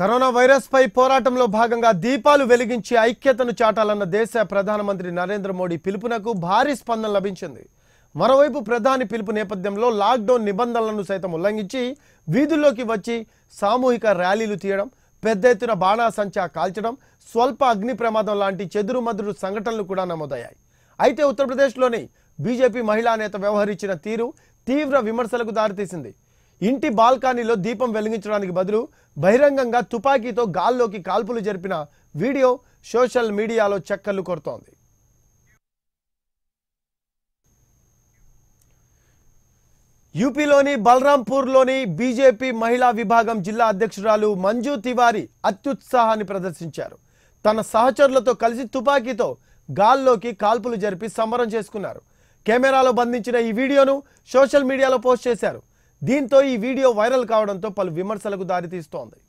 Corona virus పై పోరాటంలో భాగంగా దీపాలు వెలిగించి ఐక్యతను చాటాలన్న దేశ ప్రధానమంత్రి నరేంద్ర మోడీ పిలుపునకు భారీ స్పందన లభించింది. మరోవైపు ప్రధాని పిలుపు నేపథ్యంలో లాక్ డౌన్ నిబంధనలను సైతం ఉల్లంఘించి వీధుల్లోకి వచ్చి సామూహిక ర్యాలీలు తీయడం, పెద్ద ఎత్తున బాణాసంచా కాల్చడం, స్వల్ప అగ్ని ప్రమాదం లాంటి చెదురుమదురు సంఘటనలు కూడా నమోదయ్యాయి. అయితే ఉత్తరప్రదేశ్లోని బీజేపీ మహిళా నేత వ్యవహరించిన తీరు తీవ్ర విమర్శలకు దారితీసింది. ఇంటి బాల్కనీలో దీపం వెలిగించడానికి బదులు బహిరంగంగా తుపాకీతో గాల్లోకి కాల్పులు జరిపిన వీడియో సోషల్ మీడియాలో చక్కర్లు కొడుతోంది. యూపీలోని బలరాంపూర్లోని బీజేపీ మహిళా విభాగం జిల్లా అధ్యక్షురాలు మంజూ తివారీ అత్యుత్సాహాన్ని ప్రదర్శించారు. తన సహచరులతో కలిసి తుపాకీతో గాల్లోకి కాల్పులు జరిపి సంబరం చేసుకున్నారు. కెమెరాలో బంధించిన ఈ వీడియోను సోషల్ మీడియాలో పోస్ట్ చేశారు. దీంతో ఈ వీడియో వైరల్ కావడంతో పలు విమర్శలకు దారితీస్తోంది.